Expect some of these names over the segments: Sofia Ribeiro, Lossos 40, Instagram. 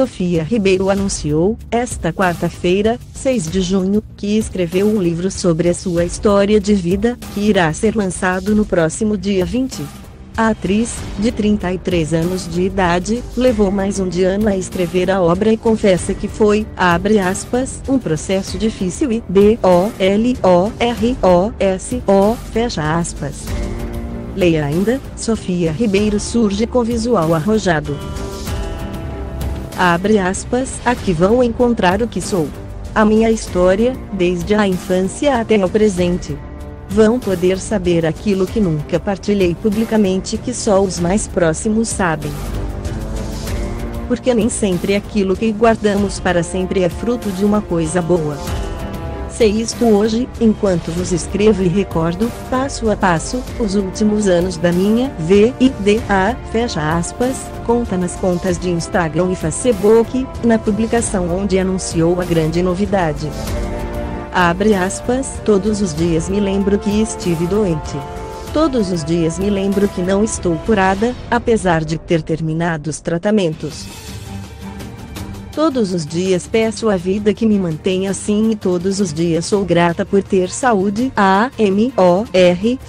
Sofia Ribeiro anunciou, esta quarta-feira, 6 de junho, que escreveu um livro sobre a sua história de vida, que irá ser lançado no próximo dia 20. A atriz, de 33 anos de idade, levou mais um dia a escrever a obra e confessa que foi, abre aspas, um processo difícil e doloroso, fecha aspas. Leia ainda, Sofia Ribeiro surge com visual arrojado. Abre aspas, aqui vão encontrar o que sou. A minha história, desde a infância até o presente. Vão poder saber aquilo que nunca partilhei publicamente, que só os mais próximos sabem. Porque nem sempre aquilo que guardamos para sempre é fruto de uma coisa boa. Sei isto hoje, enquanto vos escrevo e recordo, passo a passo, os últimos anos da minha vida, fecha aspas, conta nas contas de Instagram e Facebook, na publicação onde anunciou a grande novidade. Abre aspas, todos os dias me lembro que estive doente. Todos os dias me lembro que não estou curada, apesar de ter terminado os tratamentos. Todos os dias peço à vida que me mantenha assim e todos os dias sou grata por ter saúde. Amor,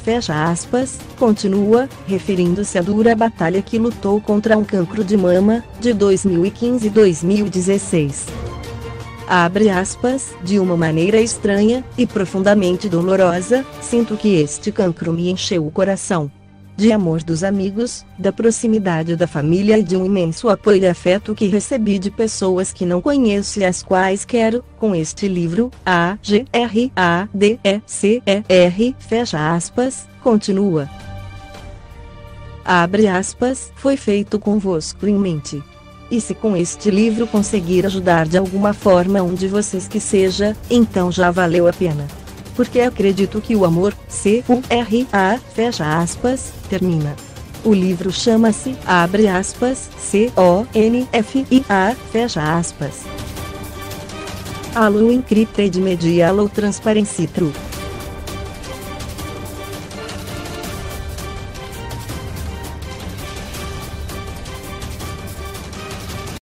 fecha aspas, continua, referindo-se à dura batalha que lutou contra um cancro de mama, de 2015 e 2016. Abre aspas, de uma maneira estranha, e profundamente dolorosa, sinto que este cancro me encheu o coração. De amor dos amigos, da proximidade da família e de um imenso apoio e afeto que recebi de pessoas que não conheço e as quais quero, com este livro, agradecer, fecha aspas, continua. Abre aspas, foi feito convosco em mente. E se com este livro conseguir ajudar de alguma forma um de vocês que seja, então já valeu a pena. Porque acredito que o amor, fecha aspas, termina. O livro chama-se, abre aspas, Confia, fecha aspas. A lua encripta e de medial ou transparência.